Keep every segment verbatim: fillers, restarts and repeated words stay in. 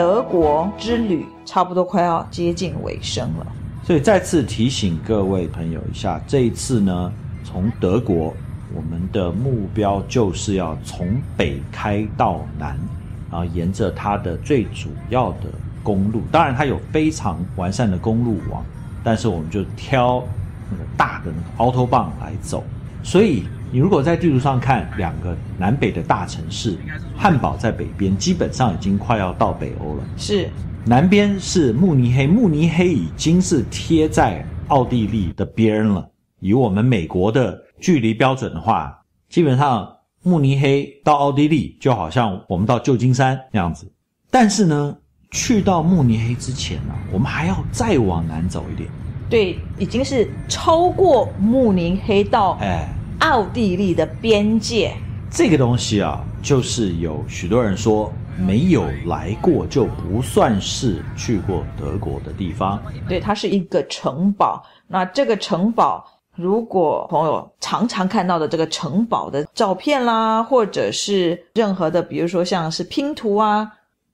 德国之旅差不多快要接近尾声了。所以再次提醒各位朋友一下，这一次呢，从德国我们的目标就是要从北开到南，然后沿着它的最主要的公路，当然它有非常完善的公路网，但是我们就挑那个大的那个 autobahn 来走。所以你如果在地图上看两个南北的大城市，汉堡在北边，基本上已经快要到北欧了，是南边是慕尼黑，慕尼黑已经是贴在奥地利的边了。以我们美国的距离标准的话，基本上慕尼黑到奥地利就好像我们到旧金山那样子。但是呢，去到慕尼黑之前啊，我们还要再往南走一点，对，已经是超过慕尼黑到奥地利的边界、哎、这个东西啊，就是有许多人说没有来过就不算是去过德国的地方，对，它是一个城堡。那这个城堡，如果朋友常常看到的这个城堡的照片啦，或者是任何的比如说像是拼图啊，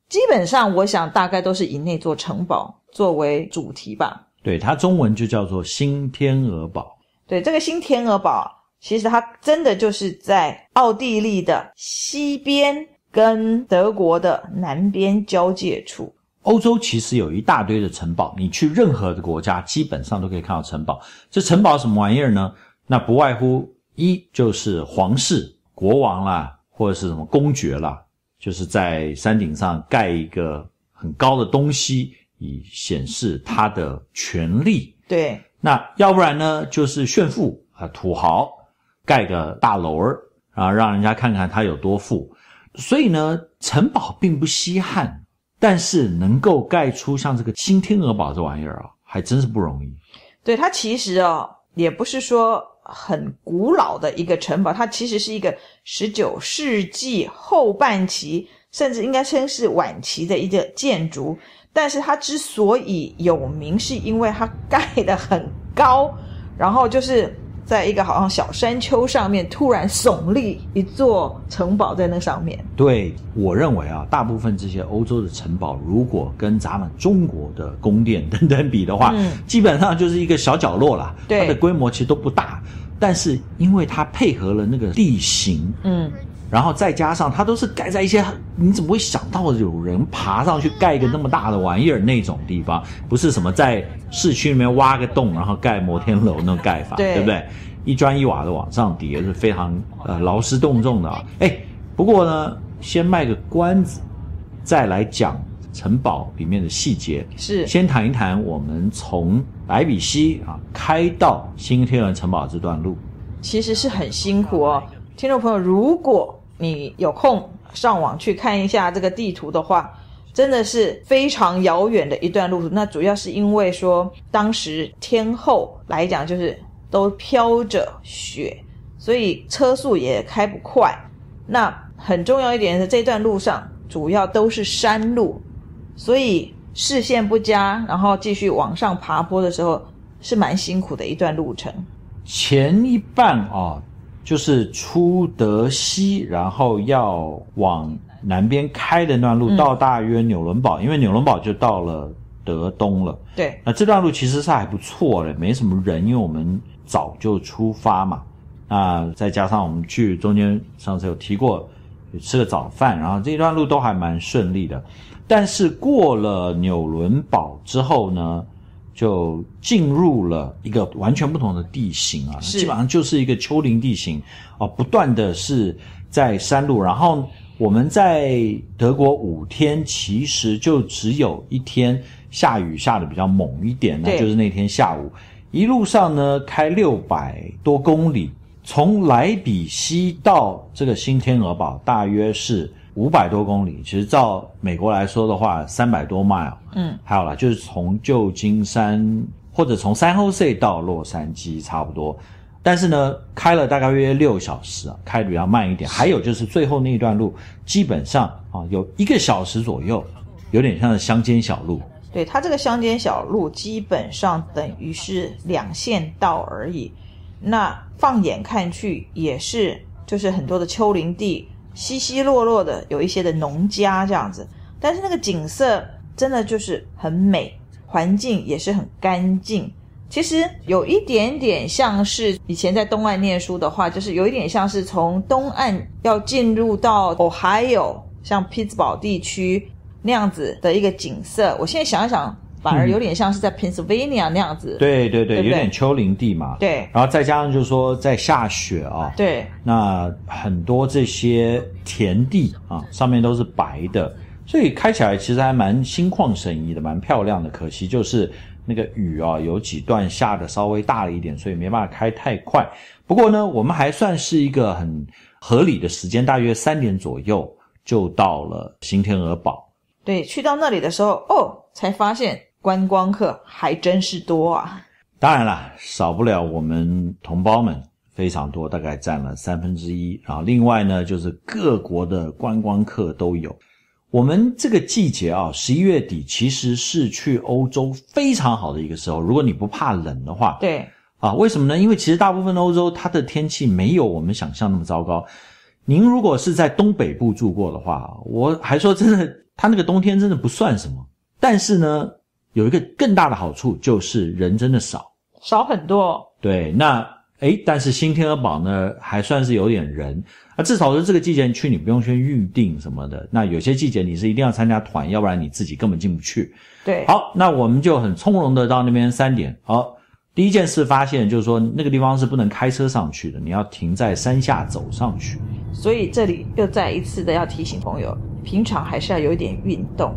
基本上我想大概都是以那座城堡作为主题吧。对，它中文就叫做新天鹅堡。对，这个新天鹅堡其实它真的就是在奥地利的西边跟德国的南边交界处。欧洲其实有一大堆的城堡，你去任何的国家基本上都可以看到城堡。这城堡什么玩意儿呢？那不外乎一就是皇室国王啦，或者是什么公爵啦，就是在山顶上盖一个很高的东西以显示他的权力。对，那要不然呢就是炫富啊，土豪盖个大楼儿，然后让人家看看他有多富。所以呢，城堡并不稀罕，但是能够盖出像这个新天鹅堡这玩意儿啊，还真是不容易。对，它其实哦，也不是说很古老的一个城堡，它其实是一个十九世纪后半期，甚至应该称是晚期的一个建筑。但是它之所以有名，是因为它盖得很高，然后就是在一个好像小山丘上面突然耸立一座城堡在那上面。对，我认为啊，大部分这些欧洲的城堡如果跟咱们中国的宫殿等等比的话、嗯、基本上就是一个小角落啦，它的规模其实都不大，但是因为它配合了那个地形，嗯，然后再加上它都是盖在一些你怎么会想到有人爬上去盖一个那么大的玩意儿那种地方，不是什么在市区里面挖个洞然后盖摩天楼那种盖法， 对, 对不对？一砖一瓦的往上叠是非常呃劳师动众的啊。哎，不过呢，先卖个关子，再来讲城堡里面的细节。是，先谈一谈我们从莱比锡啊开到新天鹅城堡这段路，其实是很辛苦哦。听众朋友，如果你有空上网去看一下这个地图的话，真的是非常遥远的一段路途。那主要是因为说当时天候来讲就是都飘着雪，所以车速也开不快。那很重要一点是这段路上主要都是山路，所以视线不佳，然后继续往上爬坡的时候是蛮辛苦的一段路程。前一半啊，就是出德西然后要往南边开的那段路、嗯、到大约纽伦堡，因为纽伦堡就到了德东了。对，那这段路其实是还不错的，没什么人，因为我们早就出发嘛。那再加上我们去中间上次有提过吃个早饭，然后这一段路都还蛮顺利的。但是过了纽伦堡之后呢，就进入了一个完全不同的地形啊，基本上就是一个丘陵地形啊，不断的是在山路。然后我们在德国五天，其实就只有一天下雨下的比较猛一点呢，就是那天下午。一路上呢，开六百多公里，从莱比锡到这个新天鹅堡大约是五百多公里，其实照美国来说的话三百多 mile， 嗯，还有啦，就是从旧金山或者从San Jose到洛杉矶差不多。但是呢，开了大概约六小时啊，开得比较慢一点。还有就是最后那一段路基本上啊有一个小时左右，有点像是乡间小路。对，它这个乡间小路基本上等于是两线道而已。那放眼看去也是就是很多的丘陵地，稀稀落落的有一些的农家这样子。但是那个景色真的就是很美，环境也是很干净。其实有一点点像是以前在东岸念书的话，就是有一点像是从东岸要进入到 Ohio 像匹兹堡地区那样子的一个景色。我现在想一想反而有点像是在 Pennsylvania 那样子、嗯、对对 对, 对, 对，有点丘陵地嘛，对，然后再加上就是说在下雪啊，对，那很多这些田地啊上面都是白的，所以开起来其实还蛮心旷神怡的，蛮漂亮的。可惜就是那个雨啊有几段下的稍微大了一点，所以没办法开太快。不过呢我们还算是一个很合理的时间，大约三点左右就到了新天鹅堡。对，去到那里的时候哦才发现观光客还真是多啊。当然啦少不了我们同胞们非常多，大概占了三分之一，然后另外呢就是各国的观光客都有。我们这个季节啊 ,十一 月底其实是去欧洲非常好的一个时候，如果你不怕冷的话。对。啊，为什么呢？因为其实大部分欧洲它的天气没有我们想象那么糟糕。您如果是在东北部住过的话，我还说真的它那个冬天真的不算什么。但是呢有一个更大的好处就是人真的少。少很多。对，那诶但是新天鹅堡呢还算是有点人。啊，至少是这个季节去你不用先预定什么的。那有些季节你是一定要参加团，要不然你自己根本进不去。对。好，那我们就很从容的到那边三点。好，第一件事发现就是说那个地方是不能开车上去的，你要停在山下走上去。所以这里又再一次的要提醒朋友，平常还是要有一点运动。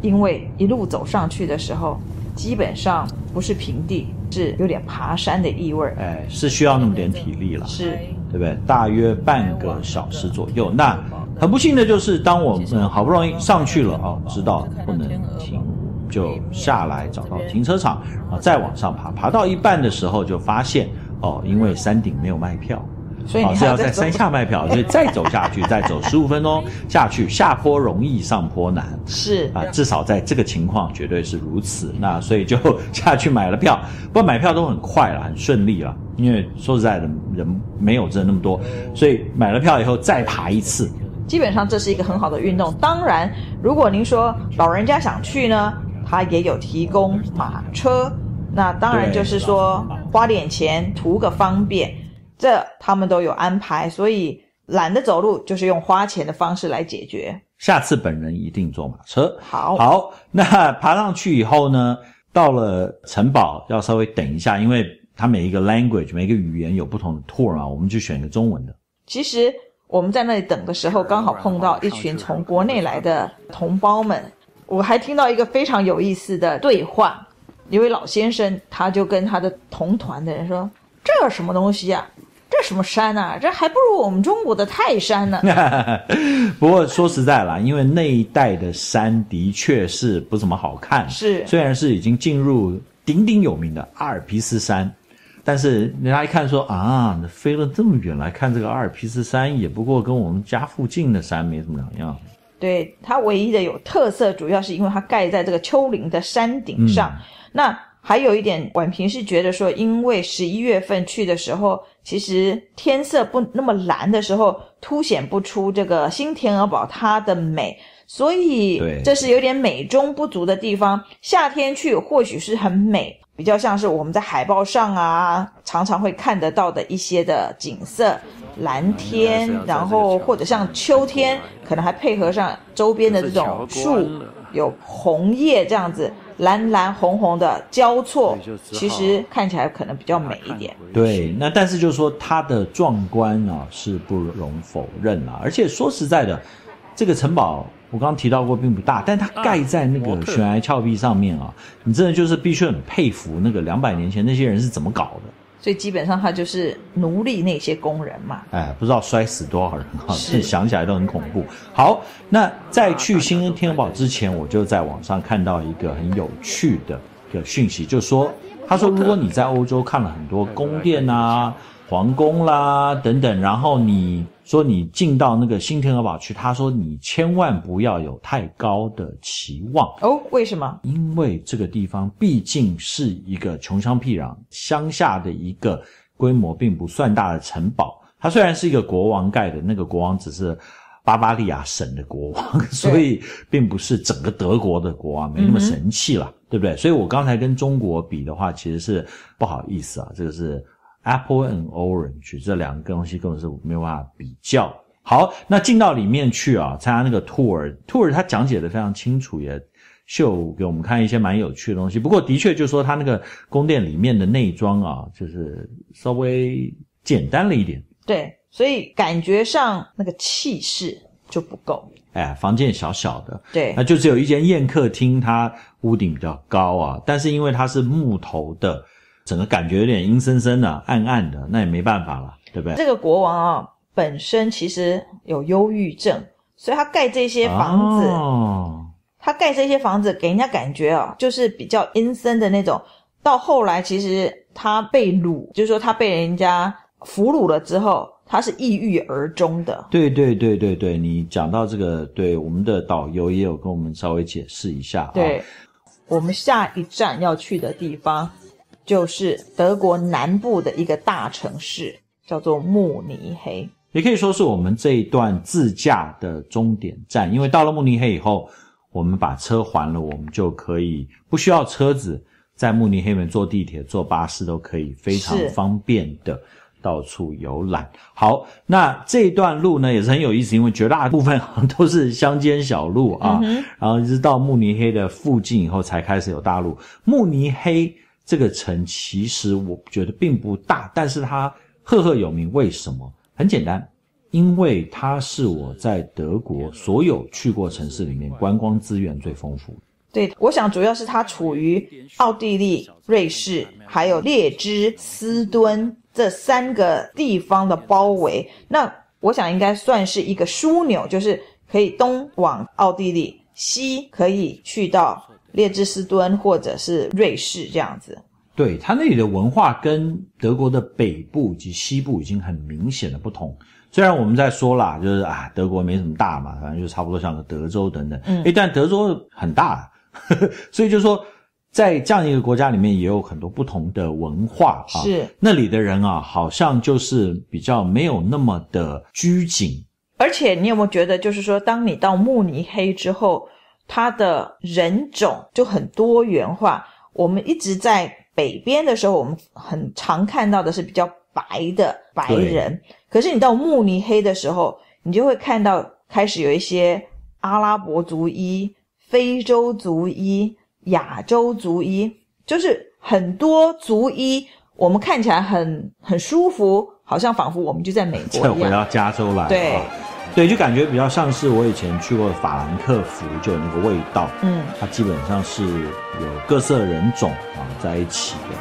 因为一路走上去的时候基本上不是平地，是有点爬山的意味，哎，是需要那么点体力了，是，对不对？大约半个小时左右。那很不幸的就是当我们好不容易上去了啊，知道不能停就下来找到停车场啊，再往上爬，爬到一半的时候就发现哦，因为山顶没有卖票，所以你是要在山下卖票，所以再走下去，再走十五分钟下去，下坡容易上坡难，是啊，至少在这个情况绝对是如此。那所以就下去买了票，不过买票都很快啦，很顺利啦，因为说实在的人没有真的那么多，所以买了票以后再爬一次。基本上这是一个很好的运动。当然如果您说老人家想去呢，他也有提供马车，那当然就是说花点钱图个方便，这他们都有安排，所以懒得走路就是用花钱的方式来解决。下次本人一定坐马车。好，好，那爬上去以后呢，到了城堡要稍微等一下，因为它每一个 language 每一个语言有不同的 tour 嘛，我们就选一个中文的。其实我们在那里等的时候，刚好碰到一群从国内来的同胞们，我还听到一个非常有意思的对话，一位老先生他就跟他的同团的人说：“这有什么东西啊？”这什么山啊，这还不如我们中国的泰山呢。不过说实在啦，因为那一带的山的确是不怎么好看，是虽然是已经进入鼎鼎有名的阿尔卑斯山，但是人家一看说啊，飞了这么远来看这个阿尔卑斯山，也不过跟我们家附近的山没什么两样。对，它唯一的有特色主要是因为它盖在这个丘陵的山顶上、嗯、那还有一点，婉萍是觉得说，因为十一月份去的时候，其实天色不那么蓝的时候，凸显不出这个新天鹅堡它的美，所以这是有点美中不足的地方。夏天去或许是很美，比较像是我们在海报上啊常常会看得到的一些的景色，蓝天，然后或者像秋天可能还配合上周边的这种树有红叶，这样子蓝蓝红红的交错，其实看起来可能比较美一点。对，那但是就是说它的壮观啊是不容否认啊，而且说实在的，这个城堡我刚刚提到过并不大，但它盖在那个悬崖峭壁上面啊，你真的就是必须很佩服那个两百年前那些人是怎么搞的。所以基本上他就是奴隶那些工人嘛，哎，不知道摔死多少人啊！是想起来都很恐怖。好，那在去新天鹅堡之前，我就在网上看到一个很有趣的一个讯息，就是说，他说如果你在欧洲看了很多宫殿啊、皇宫啦等等，然后你说你进到那个新天鹅堡去，他说你千万不要有太高的期望哦。为什么？因为这个地方毕竟是一个穷乡僻壤乡下的一个规模并不算大的城堡，它虽然是一个国王盖的，那个国王只是巴巴利亚省的国王，所以并不是整个德国的国王，没那么神气了，嗯、对不对？所以我刚才跟中国比的话，其实是不好意思啊，这个是 apple and orange， 这两个东西根本是没有办法比较。好，那进到里面去啊，参加那个 tour， tour 他讲解的非常清楚，也秀给我们看一些蛮有趣的东西。不过的确就是说他那个宫殿里面的内装啊，就是稍微简单了一点。对。所以感觉上那个气势就不够。哎，房间小小的，对，那就只有一间宴客厅，它屋顶比较高啊，但是因为它是木头的，整个感觉有点阴森森的、暗暗的，那也没办法了，对不对？这个国王啊、哦，本身其实有忧郁症，所以他盖这些房子，哦、他盖这些房子给人家感觉啊、哦，就是比较阴森的那种。到后来，其实他被掳，就是说他被人家俘虏了之后。他是抑郁而终的。对对对对对，你讲到这个，对，我们的导游也有跟我们稍微解释一下。对、哦、我们下一站要去的地方就是德国南部的一个大城市，叫做慕尼黑，也可以说是我们这一段自驾的终点站，因为到了慕尼黑以后，我们把车还了，我们就可以不需要车子，在慕尼黑们坐地铁坐巴士都可以非常方便的到处游览。好，那这一段路呢也是很有意思，因为绝大部分好像都是乡间小路啊，嗯、然后一直到慕尼黑的附近以后才开始有大路。慕尼黑这个城其实我觉得并不大，但是它赫赫有名，为什么？很简单，因为它是我在德国所有去过城市里面观光资源最丰富。对，我想主要是它处于奥地利、瑞士还有列支斯敦这三个地方的包围，那我想应该算是一个枢纽，就是可以东往奥地利，西可以去到列支斯敦或者是瑞士这样子。对，它那里的文化跟德国的北部及西部已经很明显的不同。虽然我们在说啦，就是啊，德国没什么大嘛，反正就差不多像个德州等等，嗯，诶，但德州很大，呵呵，所以就说。在这样一个国家里面也有很多不同的文化啊，是那里的人啊好像就是比较没有那么的拘谨。而且你有没有觉得就是说当你到慕尼黑之后，它的人种就很多元化。我们一直在北边的时候，我们很常看到的是比较白的白人，可是你到慕尼黑的时候，你就会看到开始有一些阿拉伯族裔、非洲族裔、亚洲族裔，就是很多族裔，我们看起来很很舒服，好像仿佛我们就在美国一样。再回到加州来，对、哦、对，就感觉比较像是我以前去过的法兰克福，就有那个味道。嗯，它基本上是有各色人种啊在一起的，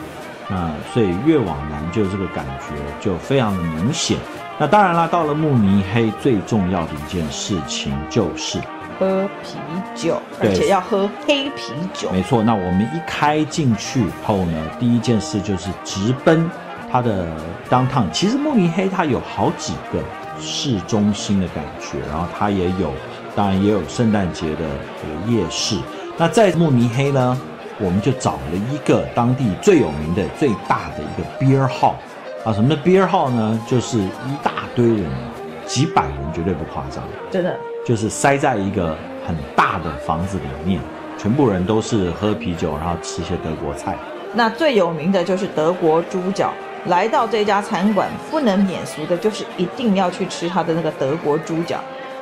那所以越往南就这个感觉就非常的明显。那当然啦，到了慕尼黑最重要的一件事情就是。喝啤酒，而且要喝黑啤酒。没错，那我们一开进去后呢，第一件事就是直奔它的 downtown。其实慕尼黑它有好几个市中心的感觉，然后它也有，当然也有圣诞节的夜市。那在慕尼黑呢，我们就找了一个当地最有名的、最大的一个 beer hall 啊，什么的 beer hall 呢？就是一大堆人，几百人绝对不夸张，真的。就是塞在一个很大的房子里面，全部人都是喝啤酒，然后吃一些德国菜。那最有名的就是德国猪脚，来到这家餐馆不能免俗的就是一定要去吃它的那个德国猪脚。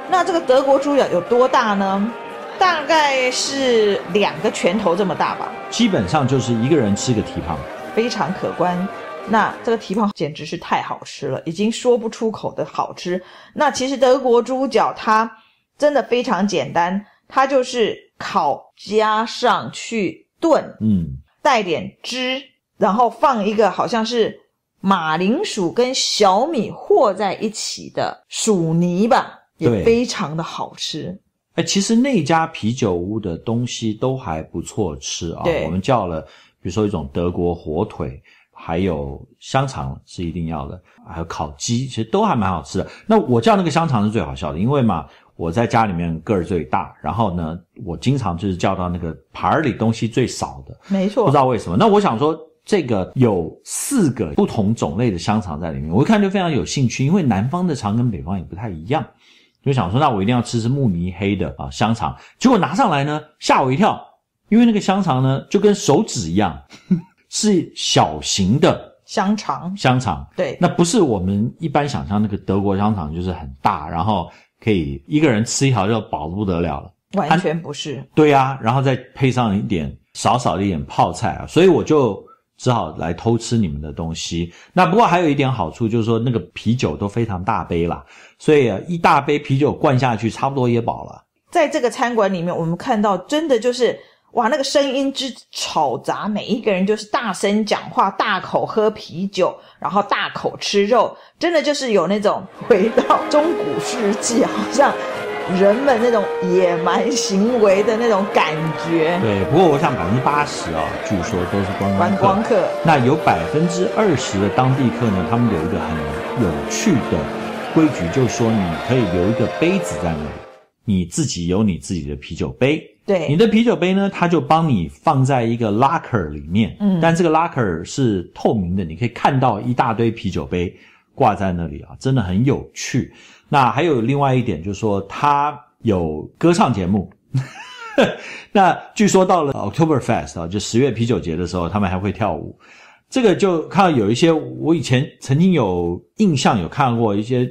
那这个德国猪脚有多大呢？大概是两个拳头这么大吧，基本上就是一个人吃个蹄膀，非常可观。那这个蹄膀简直是太好吃了，已经说不出口的好吃。那其实德国猪脚它真的非常简单，它就是烤加上去炖，嗯，带点汁，然后放一个好像是马铃薯跟小米和在一起的薯泥吧，也非常的好吃。哎，其实那家啤酒屋的东西都还不错吃啊，我们叫了，比如说一种德国火腿。还有香肠是一定要的，还有烤鸡，其实都还蛮好吃的。那我叫那个香肠是最好笑的，因为嘛，我在家里面个儿最大，然后呢，我经常就是叫到那个盘里东西最少的，没错，不知道为什么。那我想说，这个有四个不同种类的香肠在里面，我一看就非常有兴趣，因为南方的肠跟北方也不太一样。就想说那我一定要吃吃慕尼黑的啊香肠，结果拿上来呢吓我一跳，因为那个香肠呢就跟手指一样，是小型的香肠，香肠对，那不是我们一般想象那个德国香肠就是很大，然后可以一个人吃一条就饱得不得了了，完全不是。对啊，然后再配上一点少少的一点泡菜啊，所以我就只好来偷吃你们的东西。那不过还有一点好处就是说那个啤酒都非常大杯啦，所以一大杯啤酒灌下去差不多也饱了。在这个餐馆里面我们看到真的就是哇，那个声音之嘈杂，每一个人就是大声讲话，大口喝啤酒，然后大口吃肉，真的就是有那种回到中古世纪好像人们那种野蛮行为的那种感觉。对，不过我想 百分之八十 啊，据说都是观光客，观光客那有 百分之二十 的当地客呢，他们有一个很有趣的规矩，就是说你可以留一个杯子在那里，你自己有你自己的啤酒杯，对，你的啤酒杯呢它就帮你放在一个 locker 里面，嗯，但这个 locker 是透明的，你可以看到一大堆啤酒杯挂在那里啊，真的很有趣。那还有另外一点就是说它有歌唱节目那据说到了 Oktoberfest 啊，就十月啤酒节的时候他们还会跳舞，这个就看到有一些我以前曾经有印象有看过一些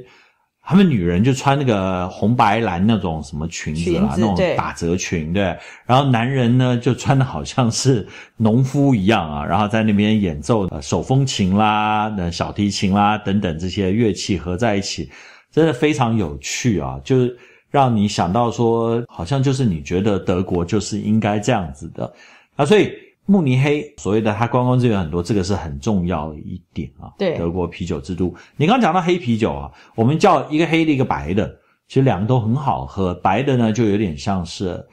他们女人就穿那个红白蓝那种什么裙子啦，那种打折裙，对，然后男人呢就穿的好像是农夫一样啊，然后在那边演奏、呃、手风琴啦、小提琴啦等等这些乐器合在一起，真的非常有趣啊，就是让你想到说好像就是你觉得德国就是应该这样子的啊，所以慕尼黑所谓的它观光资源很多，这个是很重要的一点啊。对，德国啤酒之都。你刚刚讲到黑啤酒啊，我们叫一个黑的一个白的，其实两个都很好喝。白的呢就有点像是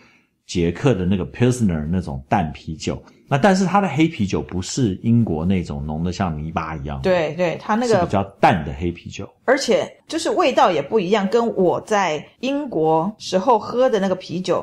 捷克的那个 Pilsner 那种淡啤酒，那但是它的黑啤酒不是英国那种浓的像泥巴一样，对对，它那个是比较淡的黑啤酒，而且就是味道也不一样，跟我在英国时候喝的那个啤酒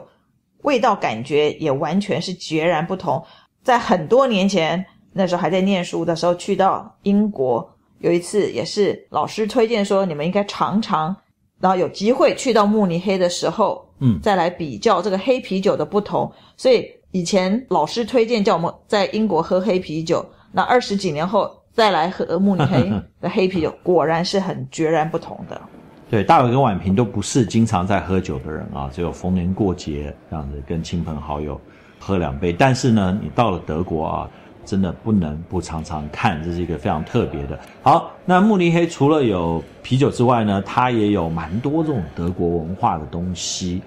味道感觉也完全是截然不同。在很多年前，那时候还在念书的时候，去到英国，有一次也是老师推荐说你们应该尝尝，然后有机会去到慕尼黑的时候，嗯，再来比较这个黑啤酒的不同。所以以前老师推荐叫我们在英国喝黑啤酒，那二十几年后再来喝慕尼黑的黑啤酒，果然是很截然不同的。对，大伟跟婉萍都不是经常在喝酒的人啊，只有逢年过节这样子跟亲朋好友喝两杯，但是呢你到了德国啊，真的不能不常常看，这是一个非常特别的。好，那慕尼黑除了有啤酒之外呢，它也有蛮多这种德国文化的东西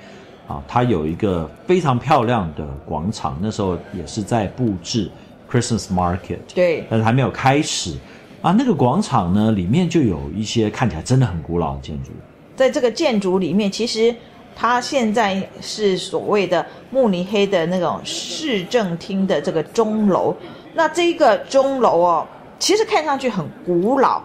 啊，它有一个非常漂亮的广场，那时候也是在布置 Christmas Market， 对，但是还没有开始啊。那个广场呢里面就有一些看起来真的很古老的建筑，在这个建筑里面其实它现在是所谓的慕尼黑的那种市政厅的这个钟楼，那这个钟楼哦，其实看上去很古老，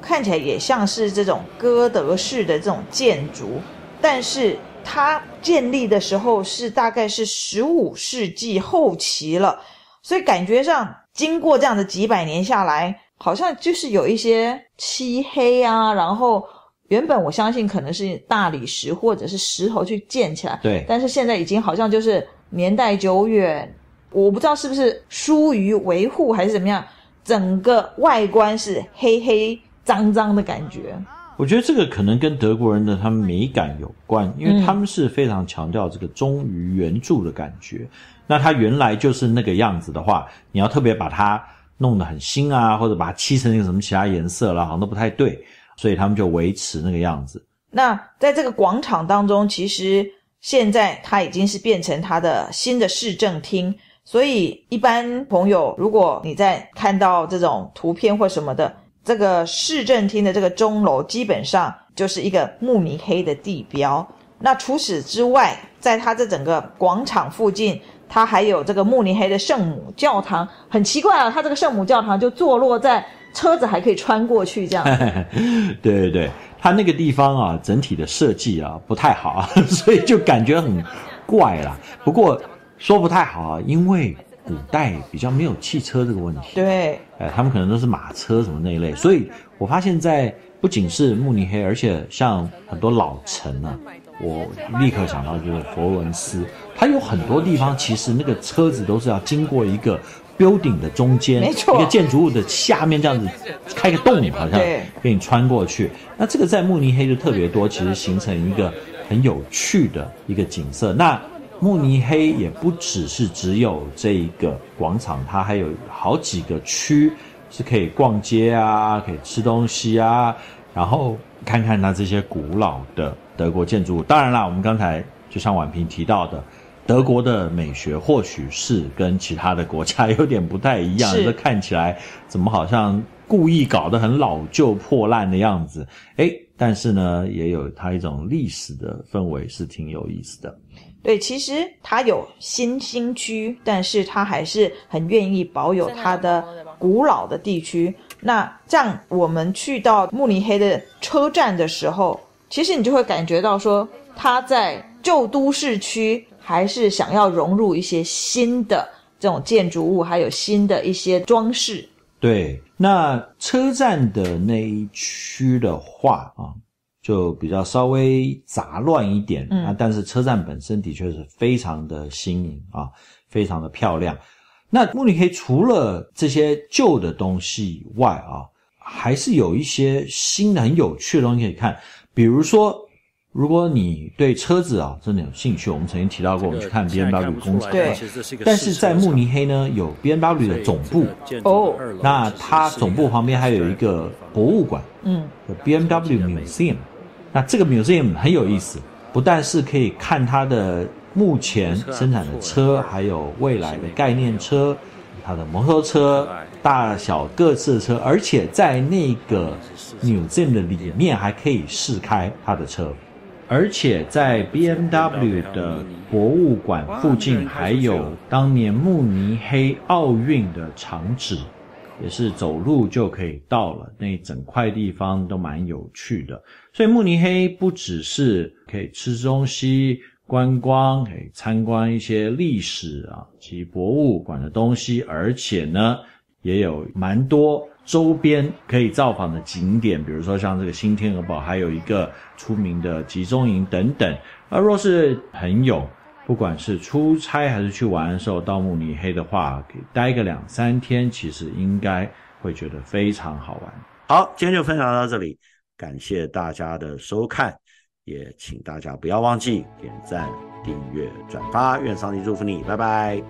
看起来也像是这种哥德式的这种建筑，但是它建立的时候是大概是十五世纪后期了，所以感觉上经过这样的几百年下来，好像就是有一些漆黑啊，然后原本我相信可能是大理石或者是石头去建起来，对，但是现在已经好像就是年代久远，我不知道是不是疏于维护还是怎么样，整个外观是黑黑脏脏的感觉。我觉得这个可能跟德国人的他们美感有关，因为他们是非常强调这个忠于原著的感觉，嗯，那它原来就是那个样子的话，你要特别把它弄得很新啊，或者把它漆成一个什么其他颜色啦，好像都不太对，所以他们就维持那个样子。那在这个广场当中，其实现在它已经是变成它的新的市政厅，所以一般朋友如果你在看到这种图片或什么的，这个市政厅的这个钟楼基本上就是一个慕尼黑的地标。那除此之外，在它这整个广场附近，它还有这个慕尼黑的圣母教堂，很奇怪啊，它这个圣母教堂就坐落在车子还可以穿过去这样对对对，它那个地方啊整体的设计啊不太好，所以就感觉很怪啦。不过说不太好啊，因为古代比较没有汽车这个问题，对，呃，他们可能都是马车什么那一类，所以我发现在不仅是慕尼黑，而且像很多老城啊，我立刻想到就是佛罗伦斯，它有很多地方其实那个车子都是要经过一个 building 的中间，没错，一个建筑物的下面这样子开个洞，好像给你穿过去。那这个在慕尼黑就特别多，其实形成一个很有趣的一个景色。那慕尼黑也不只是只有这一个广场，它还有好几个区是可以逛街啊，可以吃东西啊，然后看看它这些古老的德国建筑物。当然啦，我们刚才就像婉萍提到的，德国的美学或许是跟其他的国家有点不太一样，这看起来怎么好像故意搞得很老旧破烂的样子，诶，但是呢也有它一种历史的氛围，是挺有意思的。对，其实它有新兴区，但是它还是很愿意保有它的古老的地区。那这样我们去到慕尼黑的车站的时候，其实你就会感觉到说，它在旧都市区还是想要融入一些新的这种建筑物，还有新的一些装饰。对，那车站的那一区的话啊，就比较稍微杂乱一点、嗯、啊，但是车站本身的确是非常的新颖啊，非常的漂亮。那慕尼黑除了这些旧的东西以外啊，还是有一些新的很有趣的东西可以看。比如说，如果你对车子啊真的有兴趣，我们曾经提到过，我们去看 B M W 工厂，对，但是在慕尼黑呢有 B M W 的总部哦，那它总部旁边还有一个博物馆，嗯，有 B M W Museum。那这个 museum 很有意思，不但是可以看它的目前生产的车，还有未来的概念车，它的摩托车，大小各式的车，而且在那个 museum 的里面还可以试开它的车。而且在 B M W 的博物馆附近还有当年慕尼黑奥运的场址，也是走路就可以到了，那整块地方都蛮有趣的。所以慕尼黑不只是可以吃东西、观光，可以参观一些历史啊及博物馆的东西，而且呢也有蛮多周边可以造访的景点，比如说像这个新天鹅堡，还有一个出名的集中营等等。而若是朋友不管是出差还是去玩的时候到慕尼黑的话，可以待个两三天，其实应该会觉得非常好玩。好，今天就分享到这里，感谢大家的收看，也请大家不要忘记点赞、订阅、转发。愿上帝祝福你，拜拜。